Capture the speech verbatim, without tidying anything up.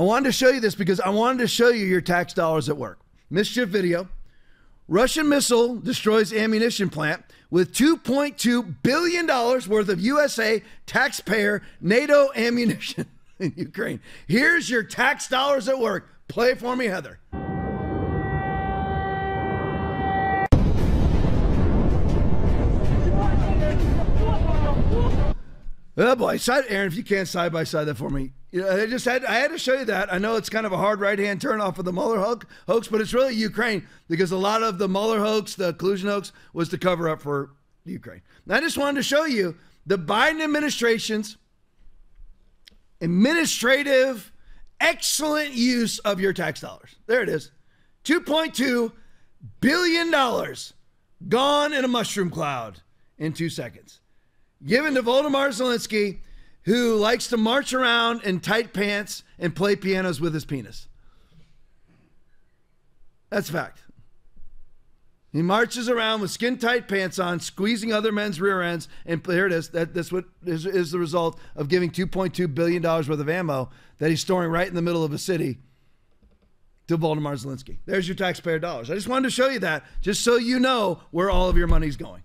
I wanted to show you this because I wanted to show you your tax dollars at work. Mischief video. Russian missile destroys ammunition plant with two point two billion dollars worth of U S A taxpayer NATO ammunition in Ukraine. Here's your tax dollars at work. Play for me, Heather. Oh boy, side, Aaron, if you can't side by side that for me. You know, I just had I had to show you that. I know it's kind of a hard right-hand turn off of the Mueller hoax, but it's really Ukraine, because a lot of the Mueller hoax, the collusion hoax, was to cover up for Ukraine. And I just wanted to show you the Biden administration's administrative excellent use of your tax dollars. There it is. two point two billion dollars gone in a mushroom cloud in two seconds. Given to Volodymyr Zelensky, who likes to march around in tight pants and play pianos with his penis. That's a fact. He marches around with skin-tight pants on, squeezing other men's rear ends, and here it is. That, that's what is, is the result of giving two point two billion dollars worth of ammo that he's storing right in the middle of a city to Volodymyr Zelensky. There's your taxpayer dollars. I just wanted to show you that, just so you know where all of your money's going.